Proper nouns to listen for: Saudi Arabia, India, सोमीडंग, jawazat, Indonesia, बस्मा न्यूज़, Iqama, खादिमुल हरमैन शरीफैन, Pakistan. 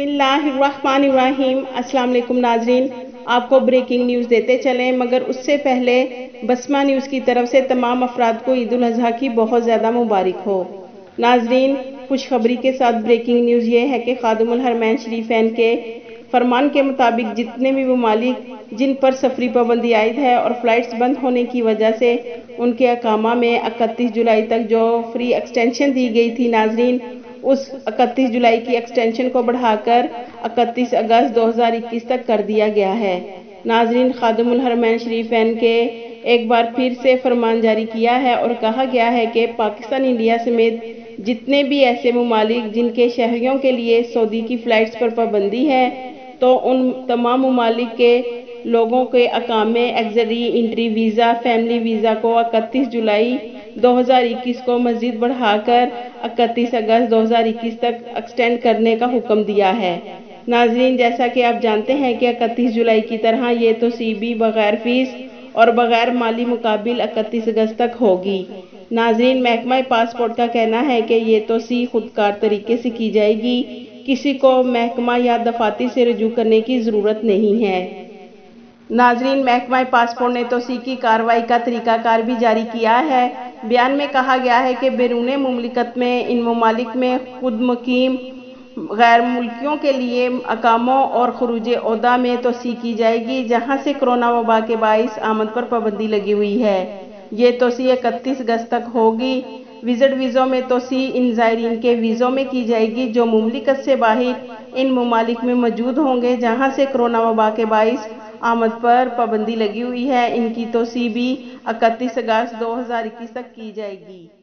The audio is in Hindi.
बिस्मिल्लाहिर्रहमानिर्रहीम। अस्सलाम वालेकुम नाजरीन, आपको ब्रेकिंग न्यूज़ देते चलें, मगर उससे पहले बस्मा न्यूज़ की तरफ से तमाम अफराद को ईद उल अजहा की बहुत ज़्यादा मुबारक हो। नाजरीन, कुछ खबरी के साथ ब्रेकिंग न्यूज़ ये है कि खादिमुल हरमैन शरीफैन के फरमान के मुताबिक जितने भी ममालिक जिन पर सफरी पाबंदी आयद है और फ्लाइट्स बंद होने की वजह से उनके अकामा में 31 जुलाई तक जो फ्री एक्सटेंशन दी गई थी नाजरीन, उस 31 जुलाई की एक्सटेंशन को बढ़ाकर 31 अगस्त 2021 तक कर दिया गया है। नाजरीन, खादिमुल हरमैन शरीफैन के एक बार फिर से फरमान जारी किया है और कहा गया है कि पाकिस्तान इंडिया समेत जितने भी ऐसे ममालिक जिनके शहरियों के लिए सऊदी की फ़्लाइट्स पर पाबंदी है, तो उन तमाम ममालिक के लोगों के अकामे, एग्जरी, इंट्री वीज़ा, फैमिली वीज़ा को 31 जुलाई 2021 को मज़ीद बढ़ाकर 31 अगस्त 2021 तक एक्सटेंड करने का हुक्म दिया है। नाजरीन, जैसा कि आप जानते हैं कि 31 जुलाई की तरह ये तो सीबी बग़ैर फीस और बग़ैर माली मुकाबिल 31 अगस्त तक होगी। नाजरीन, महकमा पासपोर्ट का कहना है कि ये तो सी खुदकार तरीके से की जाएगी, किसी को महकमा या दफाती से रजू करने की ज़रूरत नहीं है। नाजरीन, महकमा पासपोर्ट ने तो सी की कार्रवाई का तरीक़ाकार भी जारी किया है। बयान में कहा गया है कि बैरून मुमलिकत में इन ममालिक में खुद मुकीम गैर मुल्कियों के लिए अकामों और खरूज ओहदा में तोसी की जाएगी, जहां से कोरोना वबा के बाइस आमद पर पाबंदी लगी हुई है। ये तोसी 31 अगस्त तक होगी। विज़िट वीज़ों में तोसी इन ज़ायरीन के वीज़ों में की जाएगी जो मुमलिकत से बाहर इन ममालिक में मौजूद होंगे, जहाँ से कोरोना वबा के बाइस आमद पर पाबंदी लगी हुई है। इनकी तो सी भी 31 अगस्त 2021 तक की जाएगी।